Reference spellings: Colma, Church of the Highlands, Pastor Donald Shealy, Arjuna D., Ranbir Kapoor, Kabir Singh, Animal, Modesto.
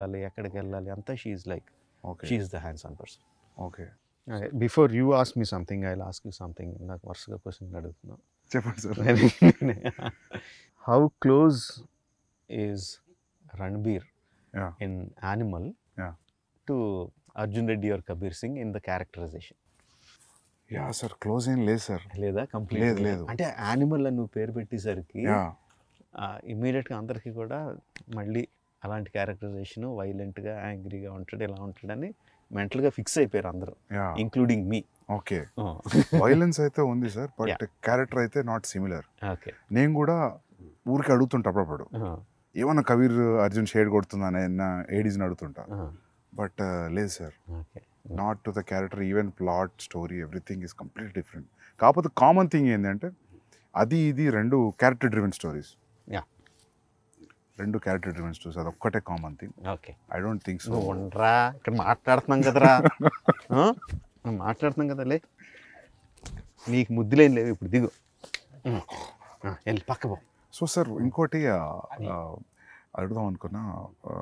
She is like, okay. She is the hands-on person. Okay. Before you ask me something, I'll ask you something. How close is Ranbir in Animal to Arjuna D. or Kabir Singh in the characterization? Yeah, sir. Close in le, sir. Leda, completely. And Animal and you pair betti sir ki. Yeah. Immediately andar ki koda madli alanti characterization violent ga, angry ga, wanted ani mental ga fix ayipair andaru. Yeah. Including me. Okay. Violence aithe undi sir, but character aithe not similar. Okay. Nenu kuda urke adugutunta appudu. Emanna Kabir Arjun shade kodutunnane na 80s nadutunta. But లేదు sir. Okay. Not to the character, even plot, story, everything is completely different. But the common thing is that these are two character-driven stories. Yeah. Two character-driven stories are the common thing. Okay. I don't think so. No, I don't think so. I don't think so. I don't think so. So, sir, I don't think so.